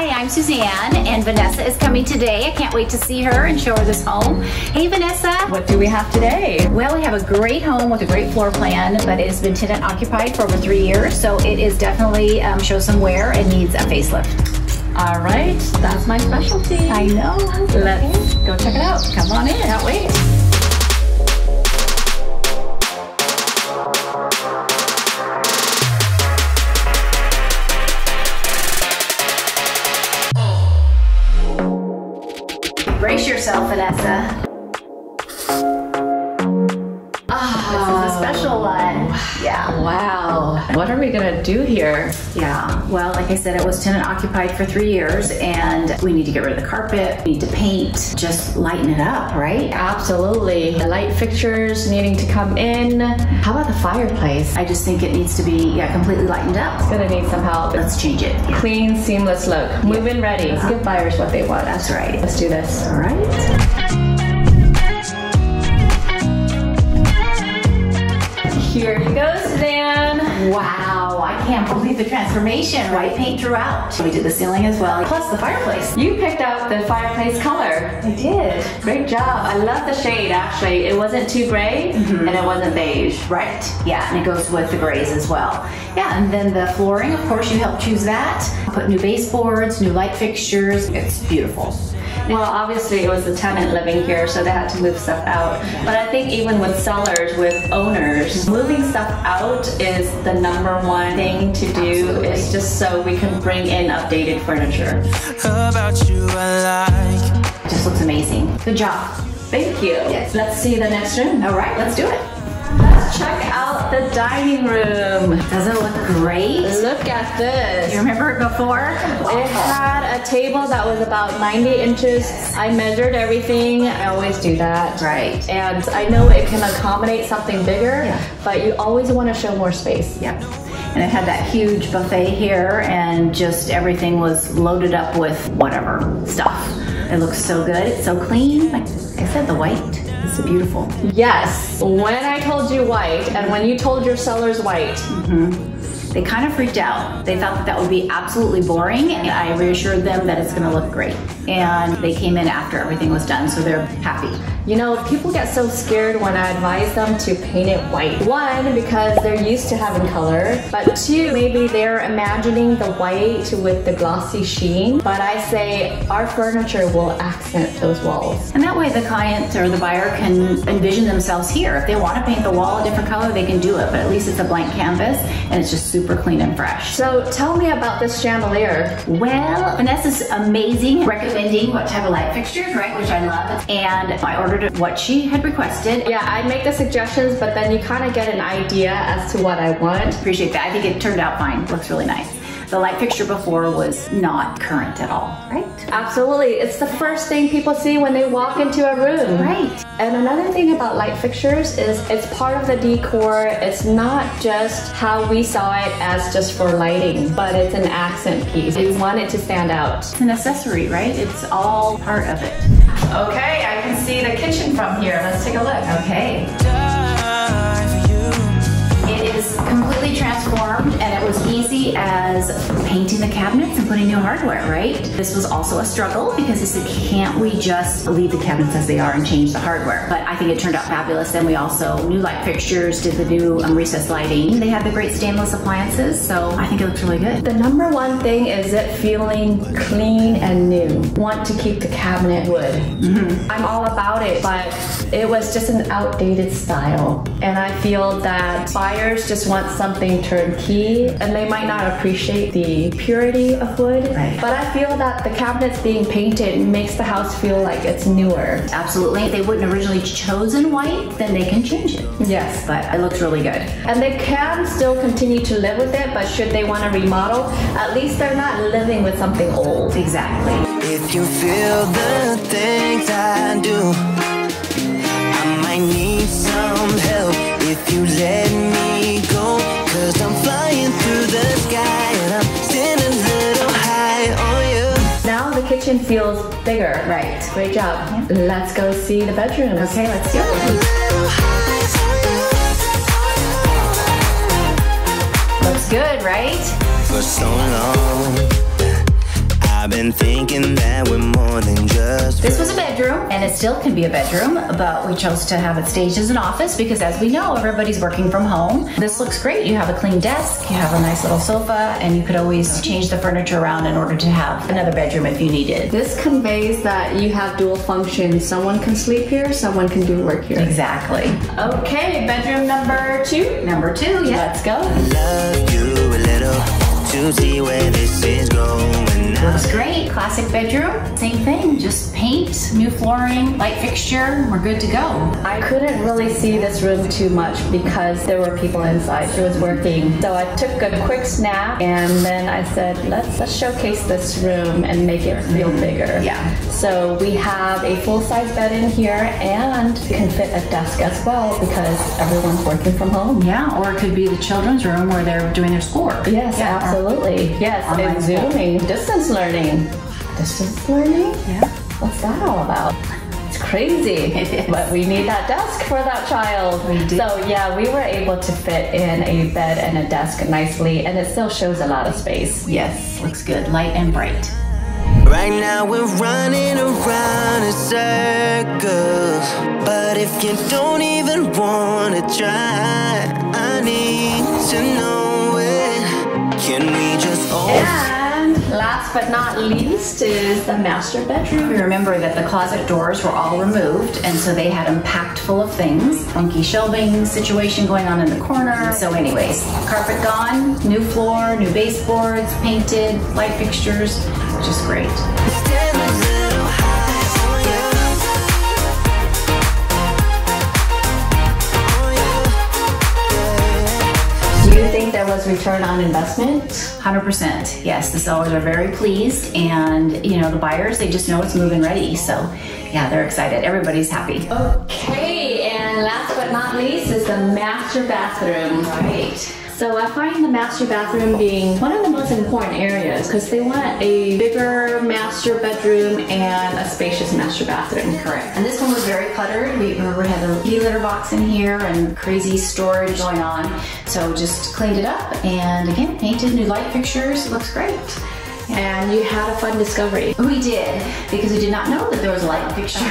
Hi, I'm Suzanne, and Vanessa is coming today. I can't wait to see her and show her this home. Hey, Vanessa. What do we have today? Well, we have a great home with a great floor plan, but it has been tenant occupied for over 3 years, so it is definitely shows some wear and needs a facelift. All right, that's my specialty. I know. Let's go check it out. Come on in. Can't wait. Brace yourself, Vanessa. Oh, this is a special one. Yeah. Wow. What are we gonna do here? Yeah. Well, like I said, it was tenant occupied for 3 years, and we need to get rid of the carpet. We need to paint. Just lighten it up, right? Absolutely. The light fixtures needing to come in. How about the fireplace? I just think it needs to be completely lightened up. It's gonna need some help. Let's change it. Yeah. Clean, seamless look. Yeah. Move in ready. Let's give buyers what they want. That's right. Let's do this. All right. Here you go, Suzanne. Wow, I can't believe the transformation. White paint throughout. We did the ceiling as well, plus the fireplace. You picked out the fireplace color. I did. Great job. I love the shade, actually. It wasn't too gray, and it wasn't beige. Right. Yeah, and it goes with the grays as well. Yeah, and then the flooring, of course, you helped choose that. Put new baseboards, new light fixtures. It's beautiful. Well, obviously it was the tenant living here, so they had to move stuff out. But I think even with sellers, with owners, moving stuff out is the #1 thing to do. Absolutely. It's just so we can bring in updated furniture. About you, I like. It just looks amazing. Good job. Thank you. Yes. Let's see the next room. All right, let's do it. Let's check out the dining room. Doesn't it look great? Look at this. You remember it before? Wow. It had a table that was about 90 inches. I measured everything. I always do that. Right. And I know it can accommodate something bigger, but you always want to show more space. Yeah. And it had that huge buffet here, and just everything was loaded up with whatever stuff. It looks so good. It's so clean. Like I said, the white. It's beautiful. Yes. When I told you white, and when you told your sellers white, they kind of freaked out. They thought that that would be absolutely boring, and I reassured them that it's going to look great. And they came in after everything was done, so they're happy. You know, people get so scared when I advise them to paint it white. One, because they're used to having color, but two, maybe they're imagining the white with the glossy sheen. But I say our furniture will accent those walls. And that way the client or the buyer can envision themselves here. If they want to paint the wall a different color, they can do it, but at least it's a blank canvas and it's just super clean and fresh. So tell me about this chandelier. Well, Vanessa's amazing, recommending what type of light fixtures, right, which I love. And I ordered what she had requested. Yeah, I make the suggestions, but then you kind of get an idea as to what I want. Appreciate that. I think it turned out fine. Looks really nice. The light fixture before was not current at all, right? Absolutely. It's the first thing people see when they walk into a room. Right. And another thing about light fixtures is it's part of the decor. It's not just how we saw it as just for lighting, but it's an accent piece. We want it to stand out. It's an accessory, right? It's all part of it. Okay, I can see the kitchen from here. Let's take a look. Okay. It is completely transformed, and it was easy as painting the cabinets and putting new hardware, right? This was also a struggle because I said, can't we just leave the cabinets as they are and change the hardware? But I think it turned out fabulous. Then we also new light fixtures, did the new recessed lighting. They had the great stainless appliances, so I think it looks really good. The #1 thing is it feeling clean and new. Want to keep the cabinet wood. I'm all about it, but it was just an outdated style, and I feel that buyers just want something turnkey, and they might not appreciate the purity of wood. Right. But I feel that the cabinets being painted makes the house feel like it's newer. Absolutely. If they wouldn't originally chosen white, then they can change it. Yes. But it looks really good. And they can still continue to live with it, but should they want to remodel, at least they're not living with something old. Exactly. If you feel the things I do, I might need some help if you let me go, 'cause I'm flying through the sky and I'm standing a little high on you. Now the kitchen feels bigger. Right. Great job. Yeah. Let's go see the bedroom. Okay, let's do it. Looks good, right? For so long, I've I've been thinking that we're more than just friends. This was a bedroom, and it still can be a bedroom, but we chose to have it staged as an office because, as we know, everybody's working from home. This looks great. You have a clean desk, you have a nice little sofa, and you could always change the furniture around in order to have another bedroom if you needed. This conveys that you have dual functions. Someone can sleep here, someone can do work here. Exactly. Okay, bedroom number two. Number two, yeah. Let's go. Love you a little. To see where this is going now. Looks great. Classic bedroom. Same thing. Just paint, new flooring, light fixture. We're good to go. I couldn't really see this room too much because there were people inside. She was working. So I took a quick snap and then I said, let's showcase this room and make it feel bigger. Yeah. So we have a full-size bed in here and you can fit a desk as well because everyone's working from home. Yeah, or it could be the children's room where they're doing their schoolwork. Yes, yeah. Absolutely. Absolutely. Yes, and Zooming, distance learning. Distance learning? Yeah. What's that all about? It's crazy. It is. But we need that desk for that child. We do. So yeah, we were able to fit in a bed and a desk nicely, and it still shows a lot of space. Yes, looks good, light and bright. Right now we're running around in circles, but if you don't even want to try, I need to know it. Can we just And last but not least is the master bedroom. You remember that the closet doors were all removed, and so they had them packed full of things. Funky shelving situation going on in the corner. So anyways, carpet gone, new floor, new baseboards, painted, light fixtures, which is great. There was return on investment? 100%. Yes, the sellers are very pleased, and you know, the buyers, they just know it's move-in ready. So yeah, they're excited. Everybody's happy. Okay, and last but not least is the master bathroom. Right. So I find the master bathroom being one of the most important areas because they want a bigger master bedroom and a spacious master bathroom. Correct. And this one was very cluttered. We remember had a kitty litter box in here and crazy storage going on. So just cleaned it up and again, painted new light fixtures. It looks great. And you had a fun discovery. We did, because we did not know that there was a light fixture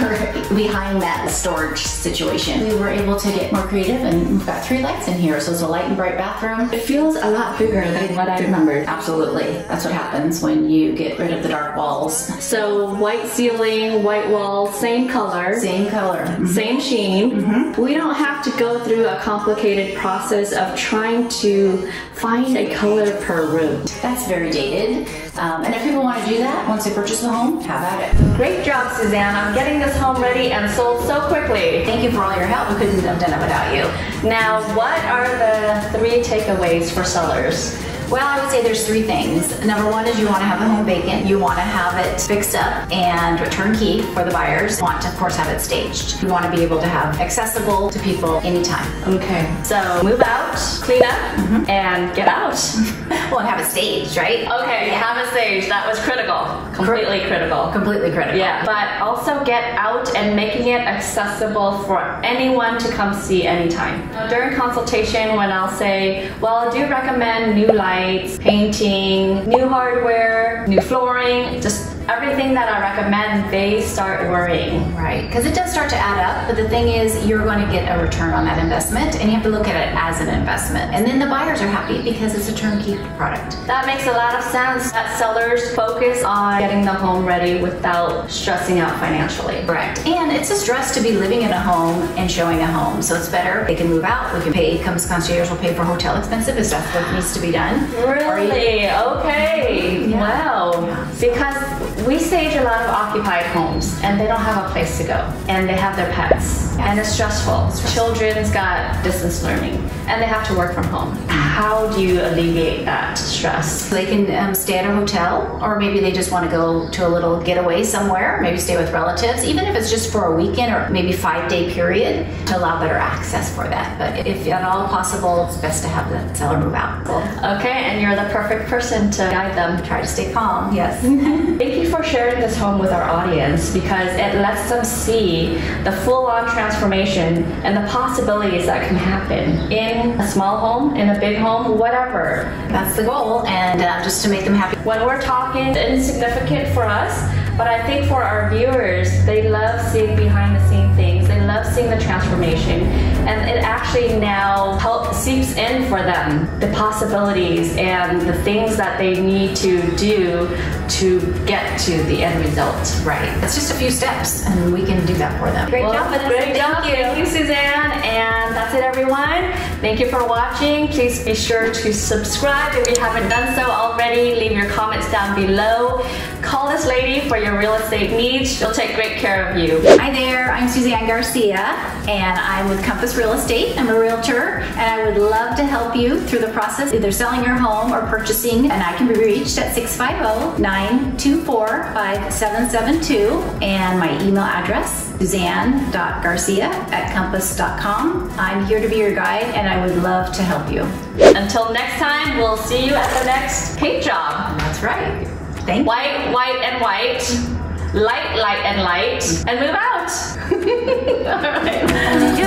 behind that storage situation. We were able to get more creative, and we've got 3 lights in here, so it's a light and bright bathroom. It feels a lot bigger than what I remembered. Absolutely. That's what happens when you get rid of the dark walls. So white ceiling, white walls, same color. Same color. Mm-hmm. Same sheen. Mm-hmm. We don't have to go through a complicated process of trying to find a color per room. That's very dated. And if people want to do that once they purchase the home, have at it. Great job, Suzanne, on getting this home ready and sold so quickly. Thank you for all your help. We couldn't have done it without you. Now, what are the 3 takeaways for sellers? Well, I would say there's 3 things. Number 1 is you want to have the home vacant. You want to have it fixed up and turnkey for the buyers. You want to, of course, have it staged. You want to be able to have accessible to people anytime. Okay. So move out, clean up, and get out. Well, and have it staged, right? Okay, yeah. Have it staged. That was critical. Completely critical. Completely critical. Yeah. But also get out and making it accessible for anyone to come see anytime. During consultation, when I'll say, well, I do recommend new lighting, painting, new hardware, new flooring, just everything that I recommend, they start worrying. Right, because it does start to add up, but the thing is you're going to get a return on that investment, and you have to look at it as an investment. And then the buyers are happy because it's a turnkey product. That makes a lot of sense that sellers focus on getting the home ready without stressing out financially. Correct, and it's a stress to be living in a home and showing a home, so it's better. They can move out, we can pay, Compass Concierge will pay for hotel expensive and stuff that needs to be done. Really? Okay, yeah. Wow. Yeah. Because we stage a lot of occupied homes, and they don't have a place to go, and they have their pets, and it's stressful. Children's got distance learning, and they have to work from home. How do you alleviate that stress? They can stay at a hotel, or maybe they just want to go to a little getaway somewhere, maybe stay with relatives, even if it's just for a weekend or maybe 5-day period, to allow better access for that. But if at all possible, it's best to have the seller move out. Cool. Okay, and you're the perfect person to guide them. Try to stay calm, yes. Thank you for sharing this home with our audience, because it lets them see the full-on transformation transformation and the possibilities that can happen in a small home, in a big home, whatever. That's the goal, and just to make them happy. When we're talking, insignificant for us, but I think for our viewers, they love seeing behind the scenes things. They love seeing the transformation, and it actually now seeps in for them, the possibilities and the things that they need to do to get to the end result. Right. It's just a few steps, and we can do that for them. Great job, Vanessa. Great job. Thank you, Suzanne. And that's it, everyone. Thank you for watching. Please be sure to subscribe if you haven't done so already. Leave your comments down below. Call this lady for your real estate needs. She'll take great care of you. Hi there, I'm Suzanne Garcia, and I'm with Compass Real Estate. I'm a realtor, and I would love to help you through the process, either selling your home or purchasing, and I can be reached at 650-924-5772, and my email address, suzanne.garcia@compass.com. I'm here to be your guide, and I would love to help you. Until next time, we'll see you at the next paint job. That's right. Thank you. White, white, and white. Light, light, and light. And move out. All right.